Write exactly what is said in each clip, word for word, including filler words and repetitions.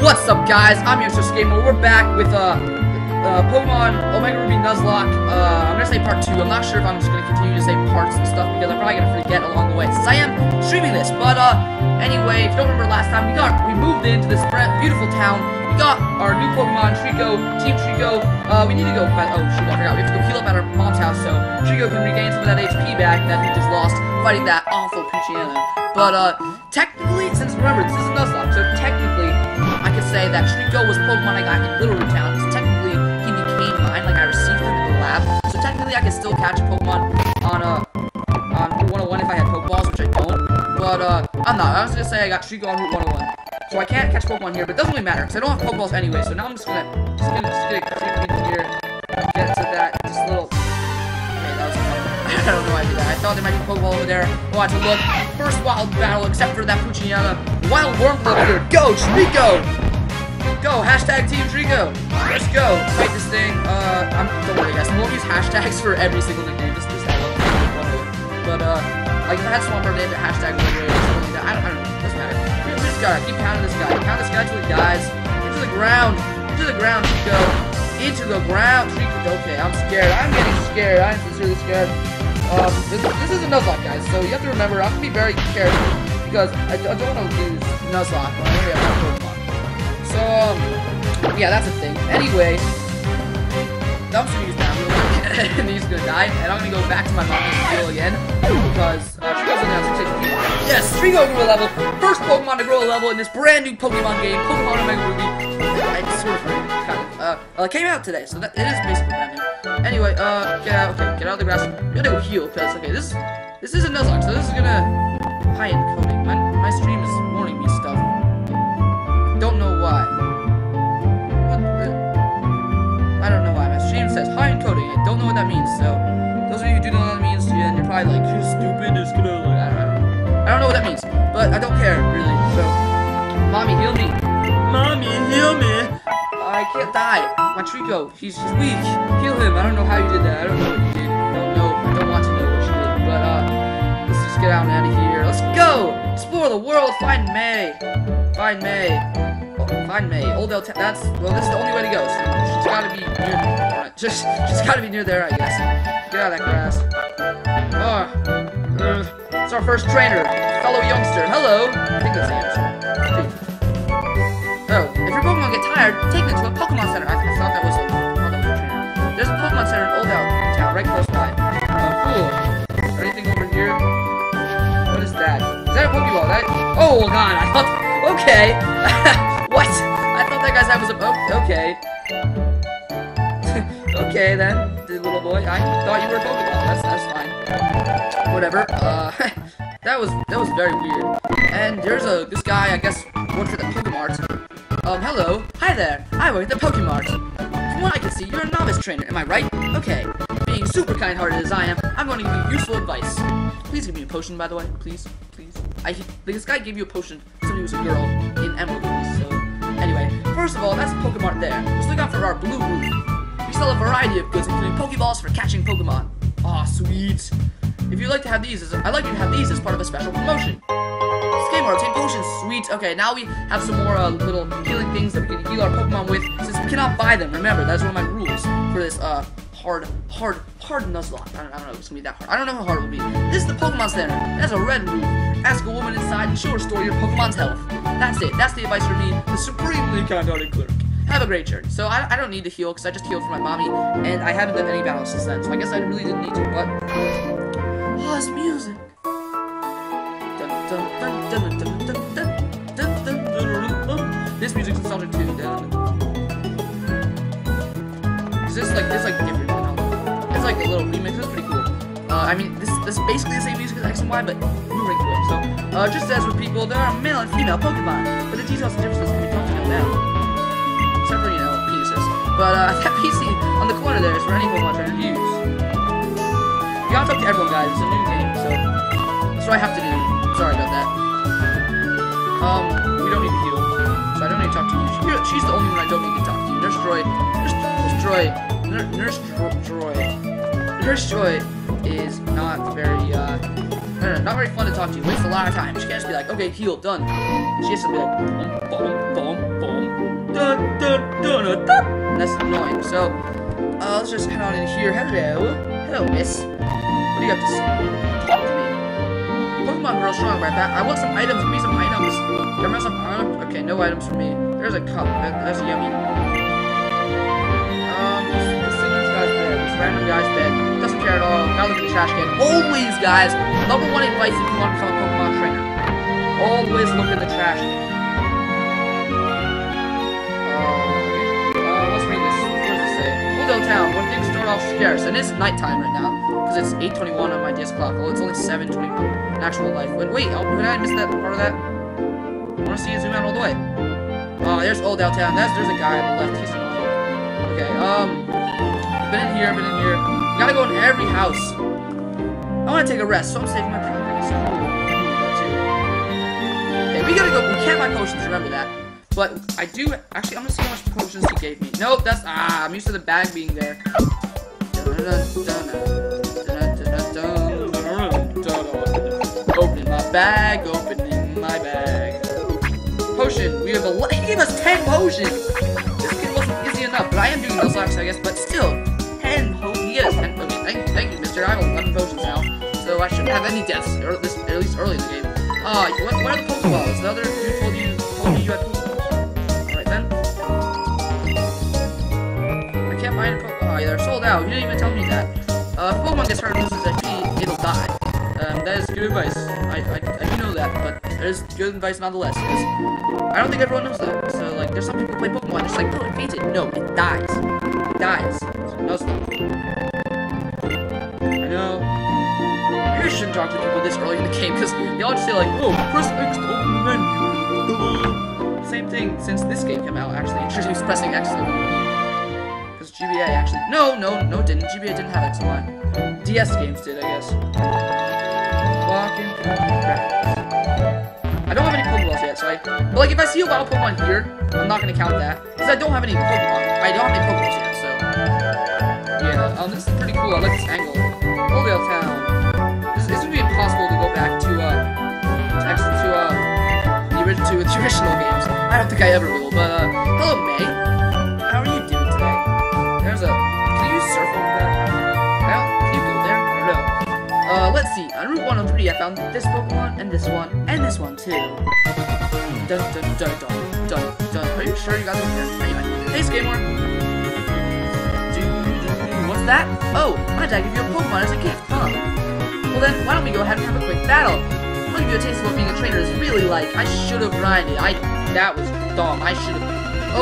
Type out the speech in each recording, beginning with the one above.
What's up, guys? I'm Youngsters Gamer. We're back with uh, uh, Pokemon Omega Ruby Nuzlocke. Uh, I'm gonna say part two. I'm not sure if I'm just gonna continue to say parts and stuff because I'm probably gonna forget along the way since I am streaming this. But uh, anyway, if you don't remember last time, we got we moved into this beautiful town. We got our new Pokemon Trigo, Team Trigo. Uh, we need to go. By, oh shoot! I forgot. We have to go heal up at our mom's house so Trigo can regain some of that H P back that he just lost fighting that awful Pucciniaga. But uh, technically, since remember this is a Nuzlocke, so technically. I could say that Shreko was Pokemon I got in Littleroot Town, because technically he became mine, like I received him in the lab. So technically I can still catch Pokemon on uh, on Route one oh one if I had Pokeballs, which I don't. But uh, I'm not. I was gonna say I got Shreko on Route one oh one, so I can't catch Pokemon here. But it doesn't really matter because I don't have Pokeballs anyway. So now I'm just gonna just gonna just gonna click in here, get to that just little. Okay, that was fun. I don't know why I did that. I thought there might be Pokeball over there. I wanted to look. First wild battle, except for that Pucciniaga. Wild Worm Club here. Go, Shreko! Go, hashtag Team Trigo. Let's go. Fight this thing. Uh, I'm, don't worry, guys. I won't use hashtags for every single nickname. This is But, uh, like, if I had Swampert, I'd have a hashtag. I don't, I don't know. It doesn't matter. We just gotta keep pounding this guy. Pound this guy to the guys. Into the ground. Into the ground, Trigo. Into the ground, Trigo. Okay, I'm scared. I'm getting scared. I'm sincerely scared. Um, this, this is a Nuzlocke, guys, so you have to remember, I have to be very careful, because I, I don't want to lose Nuzlocke, but I already have my Pokemon. So, um, yeah, that's a thing. Anyway, I'm just going to use that, and he's going to die, and I'm going to go back to my mom and heal again, because uh, Trigo's only on six H P. Yes, Trigo grew a level, first Pokemon to grow a level in this brand new Pokemon game, Pokemon Omega Ruby. I sort of, kind of, uh, well, it came out today, so that, it is basically brand new. Anyway, uh, get out, okay, get out of the grass. I'm gonna go heal, because, okay, this, this is a Nuzlocke, so this is gonna, high-end coding. My, my stream is warning me stuff. Don't know why. What the, I don't know why. My stream says high-end coding. I don't know what that means, so, those of you who do know what that means, and you're probably like, you're stupid, it's gonna, I don't know. I don't know what that means, but I don't care, really, so, mommy, heal me. Mommy, heal me. I can't die. My Trico, he's just weak. Heal him. I don't know how you did that. I don't know what you did. I don't know. I don't want to know what you did. But, uh, let's just get out and out of here. Let's go! Explore the world. Find May. Find May. Oh, find May. Oldale Town. That's, well, this is the only way to go. So she's gotta be near there. Alright. Just, she's gotta be near there, I guess. Get out of that grass. Oh. Uh, it's our first trainer. Fellow youngster. Hello. I think that's the answer. Dude. Oh, if your Pokemon get tired, take them to a Pokemon Center. I, I thought that was a, oh, that was a trainer. There's a Pokemon Center in Old Hell Town, right close by. Oh, cool. Is there anything over here? What is that? Is that a Pokeball? That, oh, God, I thought, okay. What? I thought that guy's head was a, oh, okay. Okay, then, the little boy. I thought you were a Pokeball. That's, that's fine. Whatever. Uh, that was, that was very weird. And there's a, this guy, I guess, works at the PokeMart. Um, hello. Hi there. I work at the PokeMart. From what I can see, you're a novice trainer, am I right? Okay. Being super kind-hearted as I am, I'm going to give you useful advice. Please give me a potion, by the way. Please. Please. I, this guy gave you a potion, so he was a girl in Ember, so... Anyway, first of all, that's PokeMart there. Just look out for our blue room. We sell a variety of goods, including Pokeballs for catching Pokemon. Aw, oh, sweet. If you'd like to have these, as, I'd like you to have these as part of a special promotion. Skimmer, take potions, sweet. Okay, now we have some more uh, little healing things that we can heal our Pokemon with, since we cannot buy them. Remember, that's one of my rules for this uh hard, hard, hard Nuzlocke. I don't, I don't know if it's gonna be that hard. I don't know how hard it will be. This is the Pokemon Center. That's a red roof. Ask a woman inside and she'll restore your Pokemon's health. That's it. That's the advice from me, the supremely kind-hearted clerk. Have a great journey. So I, I don't need to heal because I just healed for my mommy, and I haven't done any battles since then. So I guess I really didn't need to. But oh, it's music. This music's nostalgic too. Is this like this like different? It's like a little remix. That's pretty cool. Uh, I mean, this this is basically the same music as X and Y, but moving to it. So, uh, just as with people, there are male and female Pokemon, but the details and differences can be tough to know now. Except for, you know, pieces. But uh, that P C on the corner there is for any Pokemon trying to use. You gotta talk to everyone, guys. It's a new game, so that's what I have to do. Sorry about that. Um, we don't need to heal, so I don't need to talk to you. She, she's the only one I don't need to talk to. Nurse Joy, Nurse Joy, Nurse Joy, Nurse Joy is not very uh, her. Not very fun to talk to. Wastes a lot of time. She can't just be like, okay, heal, done. She has to be like, boom, boom, boom, da, da, da, da, da. And that's annoying. So, uh, let's just head on in here. Hello. Hello, miss. What do you have to say? Talk to me. Pokemon real strong about that. I want some items. Give me some items. Give me some items. Okay, no items for me. There's a cup. That's yummy. Random guy's bed, doesn't care at all, gotta look at the trash can. Always, guys, number one advice if you want to become a Pokemon trainer, always look in the trash can. Uh, uh, let's read this. What does it say? Oldale Town, where things start off scarce, and it's nighttime right now, because it's eight twenty-one on my D S clock. Well, it's only seven twenty-one in actual life. Wait, wait, oh, did I miss that part of that? I want to see it zoom out all the way. Oh, uh, there's Oldale Town. That's, there's a guy on the left. He's annoying. Okay, um... been in here, been in here. You gotta go in every house. I wanna take a rest, so I'm saving my progress. Okay, we gotta go. We can't buy potions, remember that. But I do. Actually, I'm gonna see how much potions he gave me. Nope, that's. Ah, I'm used to the bag being there. Opening my bag, opening my bag. Potion, we have a. He gave us ten potions! This kid wasn't easy enough, but I am doing Nuzlocke, I guess, but still. Yes, and okay, thank, thank you, mister. I have eleven potions now, so I shouldn't have any deaths, or at least, or at least early in the game. Uh, what, what are the Pokeballs? The other dude told you, told me you had Pokeballs. Alright then. I can't find a Pokeball. Oh, they're sold out. You didn't even tell me that. Uh, if Pokemon gets hurt and loses H P, it'll die. Um, that is good advice. I, I, I do know that, but it is good advice nonetheless. I don't think everyone knows that. So, like, there's some people who play Pokemon, it's like, oh, it fainted. No, it dies. It dies. So, no stuff. No. Maybe I shouldn't talk to people this early in the game, because they all just say like, oh, press X to open the menu. Same thing since this game came out, actually. Introduced pressing X to open the menu. Because G B A actually... No, no, no, it didn't. G B A didn't have X and Y. D S games did, I guess. Walking through the cracks. I don't have any Pokeballs yet, so I... But, like, if I see a wild Pokemon here, I'm not going to count that. Because I don't have any Pokemon. I don't have any Pokeballs yet, so... Yeah, um, this is pretty cool. I like this angle. Oldale Town. This, this would be impossible to go back to, uh, to, actually, to, uh, the, to the traditional games. I don't think I ever will, but, uh, hello, May. How are you doing today? There's a, can you surf over there? Well, can you go there? I don't know. Uh, let's see. On Route one oh three, I found this Pokemon, and this one, and this one, too. Dun, dun, dun, dun, dun, dun. Are you sure you got those there? Anyway. Hey, Skateboard. That? Oh, my dad gave you a Pokemon as a gift, huh? Well then, why don't we go ahead and have a quick battle? I'll give you a taste of what being a trainer is really like. I should have grinded. I that was dumb. I should have.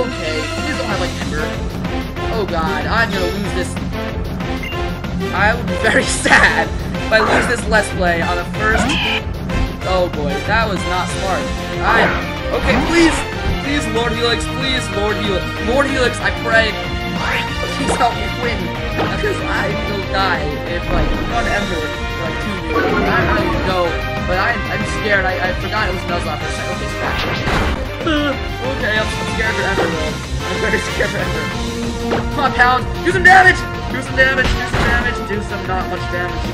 Okay, please don't have like Ember. Oh god, I'm gonna lose this. I would be very sad if I lose this Let's Play on the first. Oh boy, that was not smart. I okay, please, please, Lord Helix, please, Lord Helix, Lord Helix, I pray. Please help me win, because I will die if, like, one Ember, like, two years. I don't even know, but I'm, I'm scared. I, I forgot it was Nuzlocke for a second. Okay, scratch. Okay, I'm scared for Ember, though. I'm very scared for Ember. Come on, Pound. Do some damage! Do some damage, do some damage, do some not much damage.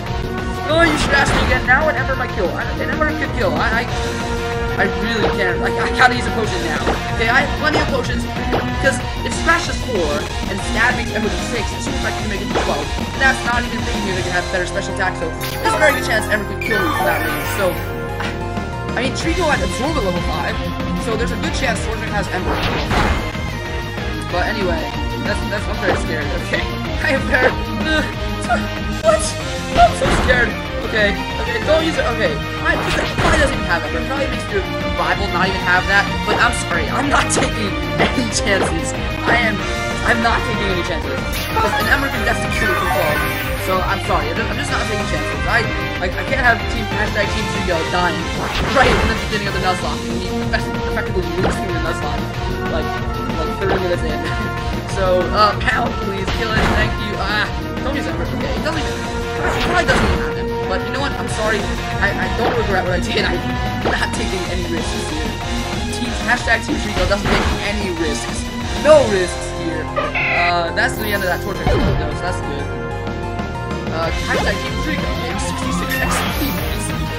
Oh, you smashed me again. Now an Ember might kill. I, an Ember could kill. I... I I really can't. Like, I gotta use a potion now. Okay, I have plenty of potions, because if Smash is four, and Stab makes Ember six, it's just like you make it twelve. And that's not even thinking you're gonna have better special attack, so there's a very good chance Ember could kill me for that range. So, I, I mean, Trigo had Absorb at level five, so there's a good chance Swordman has Ember at level five. But anyway, that's, that's, I'm very scared. Okay, I am very, uh, what? I'm so scared. Okay, okay, don't use it, okay. Mine probably doesn't even have it, but probably makes your rival not even have that, but I'm sorry, I'm not taking any chances. I am, I'm not taking any chances. Because an Ember can definitely kill me fall. So I'm sorry, I'm just not taking chances. I, like, I can't have team, hashtag Team Trigo dying right in the beginning of the Nuzlocke, and he effectively losing the Nuzlocke, like, like thirty minutes in. So, uh, Pound, please, kill it, thank you. Ah, don't use Ember, okay, it doesn't even, it probably doesn't even have it. But you know what? I'm sorry. I, I don't regret what I did. I'm not taking any risks here. Team, hashtag Team Trigo doesn't take any risks. No risks here. Uh, that's the end of that torture video, though, so that's good. Uh, hashtag Team Trigo. sixty-six X P.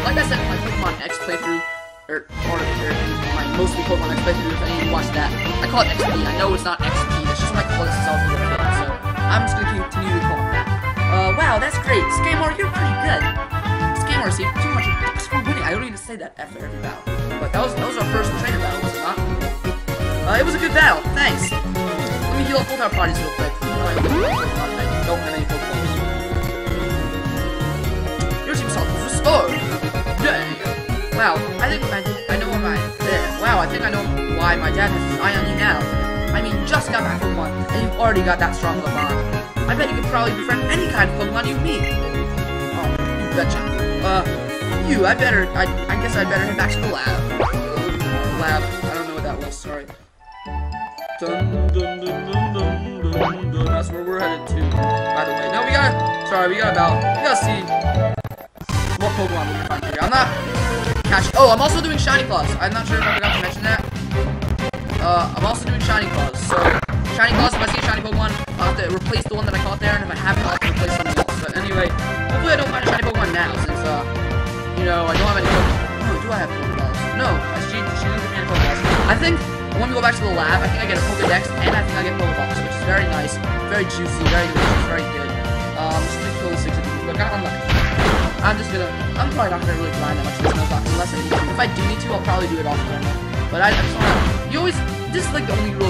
like I said, my Pokemon X playthrough, or, or, or my mostly Pokemon X playthroughs, I need to watch that. I call it X P. I know it's not X P, it's just my closest I'll ever get, so I'm just going to continue to call it that. Uh, wow, that's great. Skamor, you're pretty good. Skamor received too much X for winning. I don't need to say that after every battle. But that was, that was our first trainer battle, was it not? Uh, it was a good battle, thanks. Let me heal up both our parties real quick. I don't have any Pokemon. Oh, yeah. Wow, I think I, I know why. Yeah. Wow, I think I know why my dad has his eye on you now. I mean, you just got back Pokemon, and you've already got that strong bond. I bet you could probably befriend any kind of Pokemon you meet. Oh, you betcha. Uh, you, I better, I, I guess I better head back to the lab. Lab, I don't know what that was, sorry. Dun, dun, dun, dun, dun, dun, dun. That's where we're headed to, by the way. No, we got, sorry, we got about, we got to see. More Pokemon we can find here. I'm not catching. Oh, I'm also doing Shiny Claws. I'm not sure if I forgot to mention that. Uh, I'm also doing Shiny Claws. So, Shiny Claws, if I see a Shiny Pokemon, I'll have to replace the one that I caught there, and if I haven't, I'll have to replace something else. But anyway, hopefully I don't find a Shiny Pokemon now, since, uh, you know, I don't have any Pokemon. Oh, do I have Pokeballs? No, I she, she didn't give me any Pokeballs. I think, when we go back to the lab, I think I get a Pokedex, and I think I get Pokeballs, which is very nice, very juicy, very delicious, very good. Um, just gonna kill the six of these, but I got unlucky. I'm just gonna, I'm probably not gonna really grind that much this Nuzlocke unless I need to. If I do need to, I'll probably do it off camera. But I, I just wanna, you always, this is like the only rule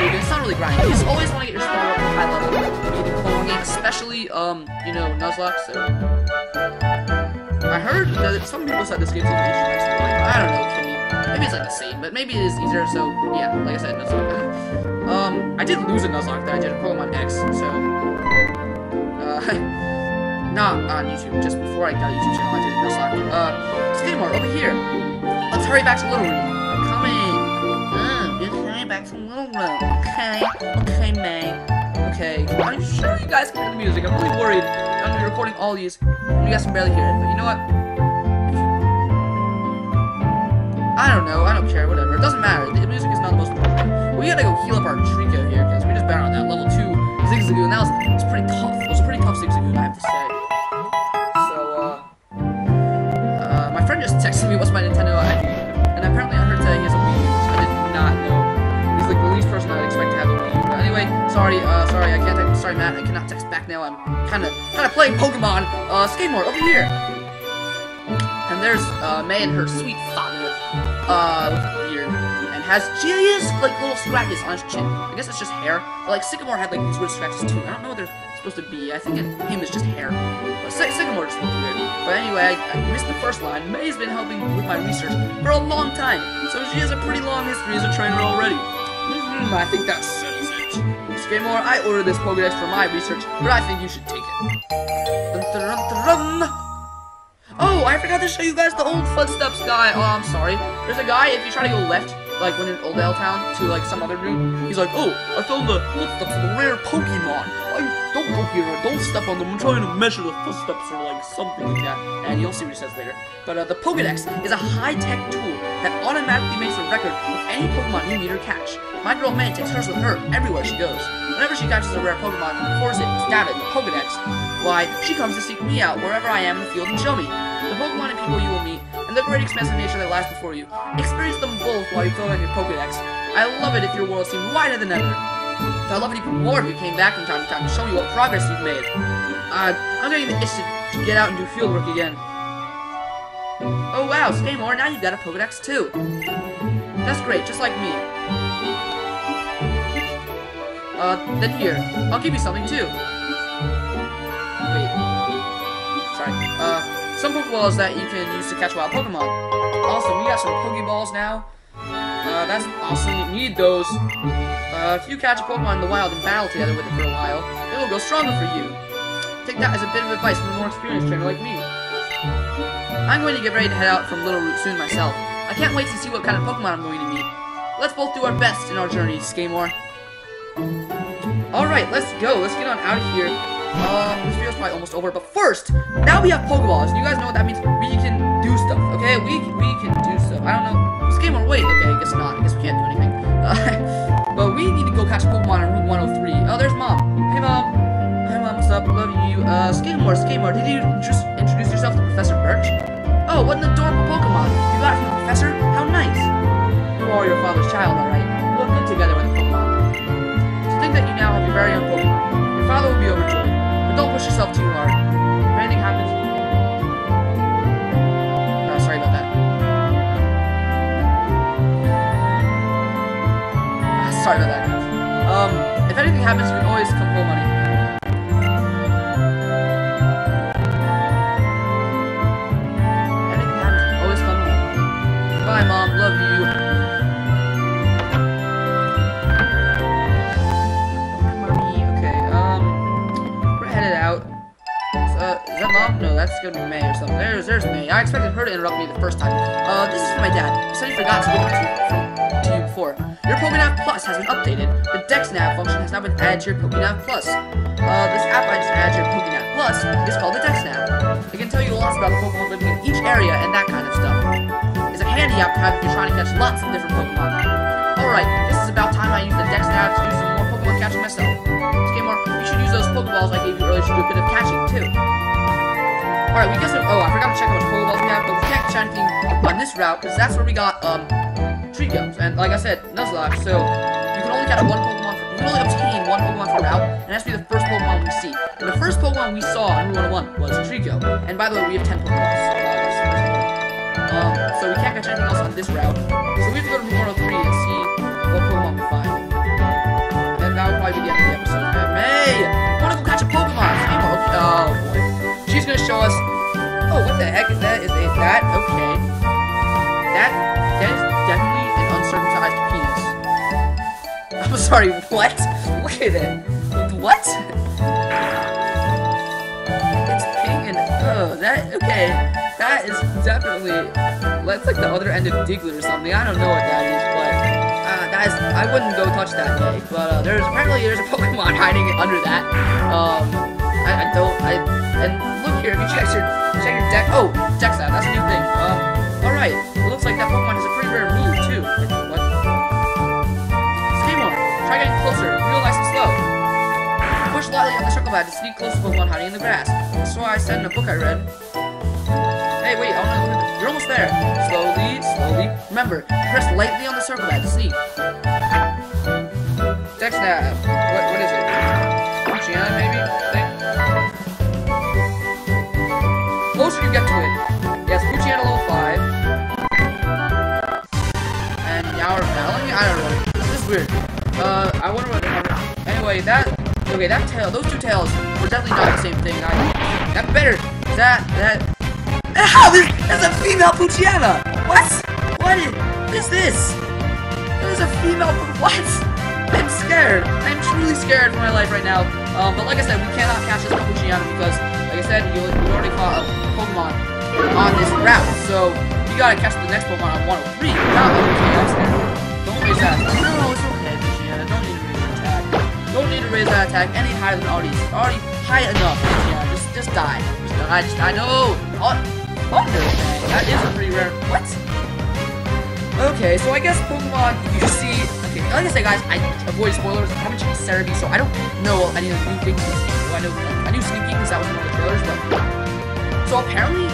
really, it's not really grinding. You just always wanna get your score up to a high level in the clone game, especially, um, you know, Nuzlocke, so. I heard that some people said this game's an issue, I don't know, to me. Maybe it's like the same, but maybe it is easier, so, yeah, like I said, Nuzlocke. Um, I did lose a Nuzlocke that I did a Pokemon X, so. Uh, Not on YouTube, just before I got a YouTube channel, I did a Nuzlocke. Uh, Skamor, over here. Let's hurry back to Littleroot. I'm coming. Uh, let's hurry back to Littleroot. Okay. Okay, May. Okay. I'm sure you guys can hear the music. I'm really worried. I'm gonna be recording all these. You guys can barely hear it, but you know what? I don't know. I don't care. Whatever. It doesn't matter. The music is not the most important. We gotta go heal up our Treecko here, because we just battled on that level two Zigzagoon. That was, that was pretty tough. It was a pretty tough Zigzagoon, I have to say. Just texted me what's my Nintendo I D, and apparently I heard today he has a Wii U, which I did not know. He's like the least person I would expect to have a Wii U. But anyway, sorry, uh, sorry, I can't text, sorry Matt, I cannot text back now, I'm kinda, kinda playing Pokemon. Uh, Skamor, over here! And there's, uh, May and her sweet father, uh, with beard, and has genius, like, little scratches on his chin. I guess it's just hair, but, like, Sycamore had, like, these weird scratches too, I don't know what they're supposed to be. I think it, him is just hair. But Sy Sycamore just looked weird. But anyway, I, I missed the first line. May's been helping with my research for a long time, so she has a pretty long history as a trainer already. Mm-hmm, I think that settles it. Skamor, I ordered this Pokédex for my research, but I think you should take it. Oh, I forgot to show you guys the old footsteps guy. Oh, I'm sorry. There's a guy, if you try to go left, like when in Old Hell Town to like some other route, he's like, oh, I found the footsteps of the rare Pokemon. I Don't go here, don't step on them, I'm trying to measure the footsteps or like something like that, and you'll see what he says later. But uh, the Pokedex is a high-tech tool that automatically makes a record of any Pokemon you meet or catch. My girl May takes hers with her everywhere she goes. Whenever she catches a rare Pokemon and records it, stab it in the Pokedex, why, she comes to seek me out wherever I am in the field and show me the Pokemon and people you will meet, and the great expansive nature that lies before you. Experience them both while you fill in your Pokedex. I love it if your world seems wider than ever. I love it even more if you came back from time to time to show me what progress you've made. Uh, I'm getting the itch to, to get out and do field work again. Oh wow, Skamor, now you've got a Pokedex too. That's great, just like me. Uh, then here, I'll give you something too. Wait. Sorry. Uh, some Pokeballs that you can use to catch wild Pokemon. Awesome, we got some Pokeballs now. Uh, that's awesome, you need those. Uh, if you catch a Pokemon in the wild and battle together with it for a while, it will go stronger for you. Take that as a bit of advice from a more experienced trainer like me. I'm going to get ready to head out from Littleroot soon myself. I can't wait to see what kind of Pokemon I'm going to meet. Let's both do our best in our journey, Skamor. Alright, let's go, let's get on out of here. Um, this video's probably almost over, but first, now we have Pokeballs, and you guys know what that means. We can do stuff, okay? We, we can do stuff. I don't know. Skamor, wait, okay, I guess not. I guess we can't do anything. Uh, But we need to go catch Pokemon on Route one oh three. Oh, there's Mom. Hey, Mom. Hey, Mom, what's up? Love you. Uh, Skamor, Skamor, did you just introduce yourself to Professor Birch? Oh, Pokemon's child, alright? We'll look good together with the Pokemon. To think that you now have your very own Pokemon. Your father will be overjoyed, but don't push yourself too hard. If anything happens... Oh, sorry about that. Oh, sorry about that, guys. Um, if anything happens, you can always come home on it. No, that's gonna be May or something. There's, there's May. I expected her to interrupt me the first time. Uh, this is for my dad. He said he forgot to give it to, to you before. Your Pokénav Plus has been updated. The DexNav function has now been added to your Pokénav Plus. Uh, this app I just added to your Pokénav Plus is called the DexNav. It can tell you lots about the Pokémon living in each area and that kind of stuff. It's a handy app to have if you're trying to catch lots of different Pokémon. Alright, this is about time I use the DexNav to do some more Pokémon catching myself. Skimmer, you should use those Pokéballs I gave you earlier to do a bit of catching, too. Alright, we guess. Oh, I forgot to check how much Pokeballs we have, but we can't catch anything on this route, because that's where we got, um, Treecko. And like I said, Nuzlocke, so you can only catch one Pokemon, for, you can only obtain one Pokemon per route, and that's be the first Pokemon we see. And the first Pokemon we saw in Route one oh one was Trigo. And by the way, we have ten Pokeballs, so, uh, um, so we can't catch anything else on this route. So we have to go to Route one oh three and see what Pokemon we find. And that will probably be the end of the episode. May! I want to go catch a Pokemon! Oh, boy. She's gonna show us. Oh, what the heck is that? Is, is that okay? That that is definitely an uncircumcised penis. I'm sorry. What? Look at it. What? It's pink and oh, that okay. That is definitely. That's like the other end of Diggler or something. I don't know what that is, but uh, that is. I wouldn't go touch that way. But uh, there's apparently there's a Pokemon hiding under that. Um, I, I don't. I. And look here, if you check your check your deck. Oh, deck side, that's a new thing. Uh, all right. It looks like that Pokemon has a pretty rare move too. What? Skimmer, try getting closer. Real nice and slow. Push lightly on the circle pad to sneak close to Pokemon hiding in the grass. That's why I said in a book I read. Hey, wait, I want to look at this. You're almost there. Slowly, slowly. Remember, press lightly on the circle pad to sneak. DexNav. What? What is it? Pucciniaga, maybe. Thing? Closer you get to it. Yes, Pucciniaga level five. And now we're battling? I don't know. This is weird. Uh, I wonder what... Anyway, that... Okay, that tail... Those two tails were definitely not the same thing. I... That's better. That... That... Ow! This, that's a female Pucciniaga! What? What is... What is this? There's a female... What? I'm scared. I'm truly scared for my life right now. Um, but like I said, we cannot catch this Pucciniaga because... Like I said, you already caught a Pokemon on this route, so you gotta catch the next Pokemon on one oh three. Not everything else there. Don't raise that attack. No, it's okay, Pucciniaga. Don't need to raise that attack. Don't need to raise that attack any higher than already. Already high enough, Pucciniaga. Just, just die. Just die. Just die. No. Thunder Fang. That is a pretty rare. What? Okay, so I guess Pokemon you see. Okay, like I said, guys, I avoid spoilers. I haven't checked Cerebi, so I don't know any of the new things. I know. I knew Sneaky because that was one of the trailers, but... So apparently,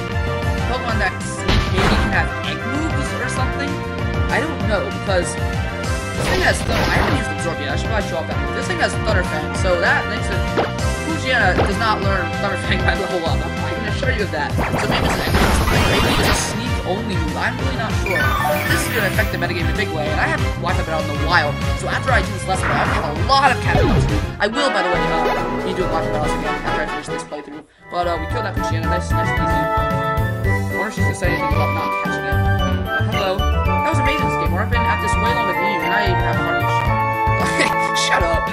Pokemon that Sneak maybe can have egg moves or something? I don't know, because... This thing has Thunder... I haven't used Absorb yet, I should probably show off that move. This thing has Thunder Fang, so that makes it... Fujiana does not learn Thunder Fang by level one. I can assure you of that. So maybe it's an egg move. Maybe it's a Sneak only move. I'm really not sure. This is going to affect the metagame in a big way, and I haven't watched it out in a while, so after I do this lesson, I'll have a lot of catch ups. I will, by the way, uh, need to do a watch balls again after I finish this playthrough. But uh, we killed that Pucciniaga, nice, nice and easy. I wonder if she's gonna say anything about not catching it. Uh, hello. That was amazing, this game. I've been at this way longer than you, and I even have a hard shot. Shut up.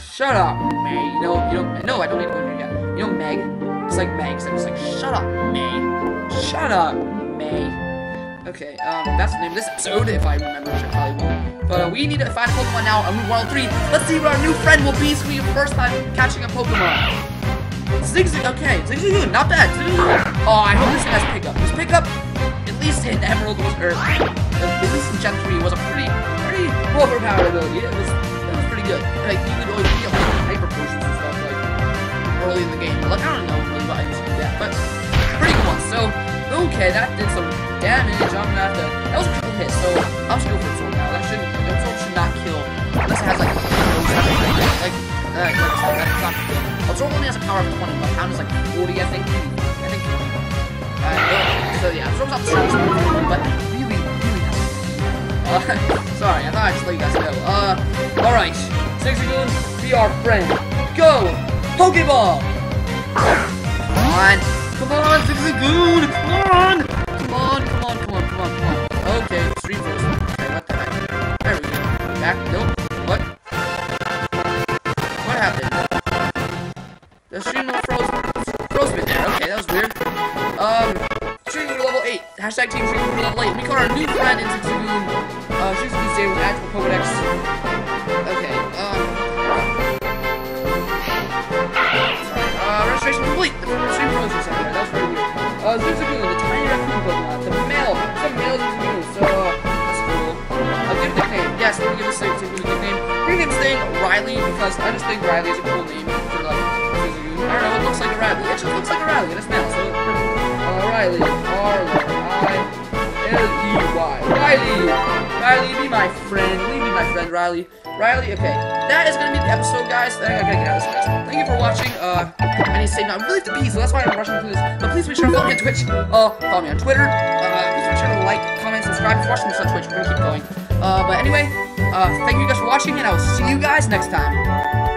Shut up, May. You know, you don't. No, I don't need to go in here yet. You know, Meg. It's like Meg. I'm just like, shut up, May. Shut up, May. Okay, um, that's the name of this episode, if I remember, which I probably won't. But uh, we need to find a Pokemon now on Route one oh three. Let's see what our new friend will be, so we have first time catching a Pokemon. Zigzagoon, okay, Zigzagoon, not bad. Zigzagoon. Oh, I hope this thing has pickup. This pickup, at least in Emerald was, or at least in Gen three, was a pretty, pretty overpowered ability. It was, it was pretty good. Like, you could always get like hyper potions and stuff, like, early in the game. But, like, I don't know really what I used to do that, but pretty good one, so. Okay, that did some damage. I'm gonna have to. That was a couple hits, so I'm just gonna go for it now. Insult should not kill unless it has like like uh, like that's not kill. Absorb only has a power of twenty, but Pound is like forty, I think. I think forty. Uh, so yeah, Absorb's not the strongest, but really, really not. Uh, sorry, I thought I just let you guys go. Uh, all right, Zigzagoon, be our friend. Go, Pokeball. Come on, come on, Zigzagoon, come on, come on, come on, come on, come on, come on. Okay, stream first. Nope. What? What happened? The stream froze. Froze me there. Okay, that was weird. Um, Trigo level eight. Hashtag Team Trigo level eight. We call our new friend into Trigo. Uh, Trigo's new save with actual Pokedex. Okay. Um. Sorry. Uh, registration complete. The stream froze or something. That was pretty weird. Uh, Zigzagoon, the tiny raccoon Pokemon. The male. Some male Zigzagoon. So uh. Yes, I'm gonna give this thing a good name. We're gonna give this thing Riley because I just think Riley is a cool name for like I don't know, it looks like a Riley. It just looks like a Riley, and it's male, so it's perfect. Uh, Riley, R I L E Y. Riley! Riley, be my friend. Leave me my friend, Riley. Riley, okay. That is gonna be the episode, guys. I gotta get out of this, guys. Thank you for watching. Uh I need to say no, I'm really the bees, so that's why I'm rushing through this. But please be sure to follow me on Twitch. Uh follow me on Twitter. Uh please be sure to like, comment, subscribe, watch me on Twitch. We're gonna keep going. Uh, but anyway, uh, thank you guys for watching, and I will see you guys next time.